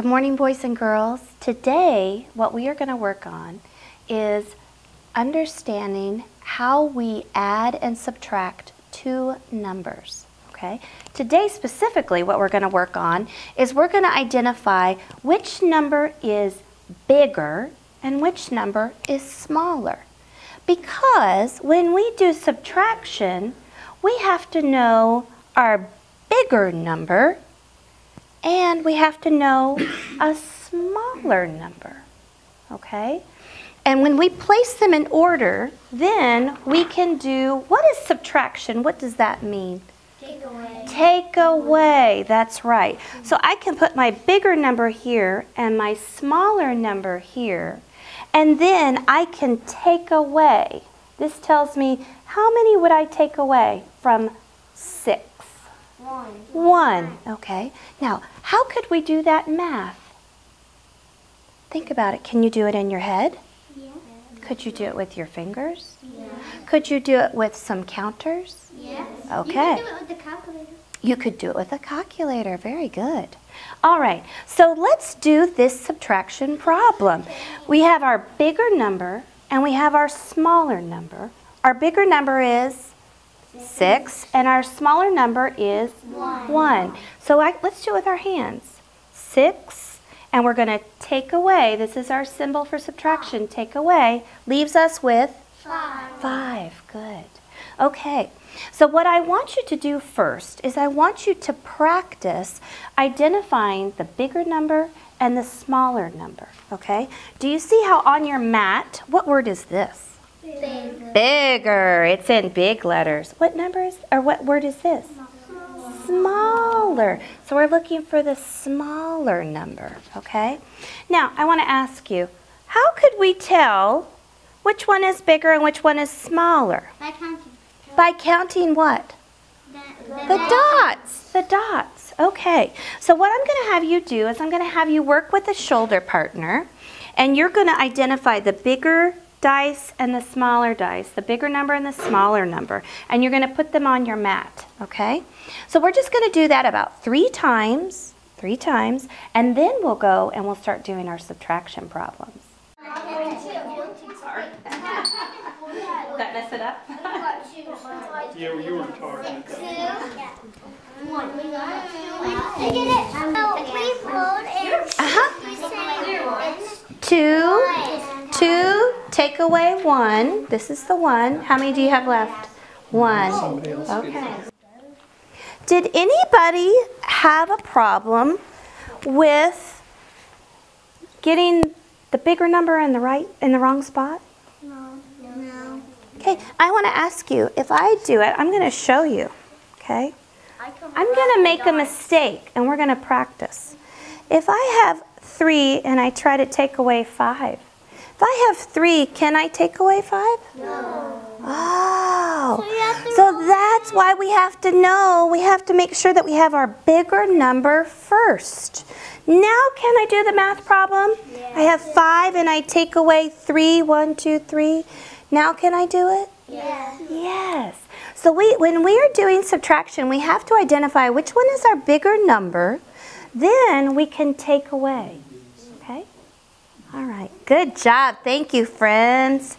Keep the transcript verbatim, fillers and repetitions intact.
Good morning, boys and girls. Today, what we are going to work on is understanding how we add and subtract two numbers, okay? Today, specifically, what we're going to work on is we're going to identify which number is bigger and which number is smaller. Because when we do subtraction, we have to know our bigger number and we have to know a smaller number, okay? And when we place them in order, then we can do, what is subtraction? What does that mean? Take away. Take away, that's right. So I can put my bigger number here and my smaller number here, and then I can take away. This tells me, how many would I take away from six? One. One, okay. Now, how could we do that math? Think about it. Can you do it in your head? Yeah. Could you do it with your fingers? Yeah. Could you do it with some counters? Yes. Okay. You could do it with the calculator. You could do it with a calculator. Very good. All right. So let's do this subtraction problem. We have our bigger number and we have our smaller number. Our bigger number is six, and our smaller number is one. one. So I, let's do it with our hands. Six, and we're going to take away. This is our symbol for subtraction. Take away leaves us with five. Five. Good. Okay. So what I want you to do first is I want you to practice identifying the bigger number and the smaller number. Okay? Do you see how on your mat, what word is this? Bigger. Bigger. It's in big letters. What number is, or what word is this? Smaller. Smaller. So we're looking for the smaller number, okay? Now, I want to ask you, how could we tell which one is bigger and which one is smaller? By counting. By counting what? The, the, the dots. dots. The dots. Okay. So what I'm going to have you do is I'm going to have you work with a shoulder partner, and you're going to identify the bigger dice and the smaller dice, the bigger number and the smaller number, and you're going to put them on your mat, okay? So we're just going to do that about three times, three times, and then we'll go and we'll start doing our subtraction problems. That mess it up? Yeah, you were retarded. One. I get it. We rolled and uh-huh. Two. Two. Take away one. This is the one. How many do you have left? One. Okay. Did anybody have a problem with getting the bigger number in the right in the wrong spot? No. No. Okay. I want to ask you. If I do it, I'm going to show you. Okay. I'm going to make a mistake, and we're going to practice. If I have three and I try to take away five. If I have three, can I take away five? No. Oh. So, so that's why we have to know. We have to make sure that we have our bigger number first. Now can I do the math problem? Yeah. I have five and I take away three. One, two, three. Now can I do it? Yes. Yes. So we, when we are doing subtraction, we have to identify which one is our bigger number. Then we can take away. All right, good job. Thank you, friends.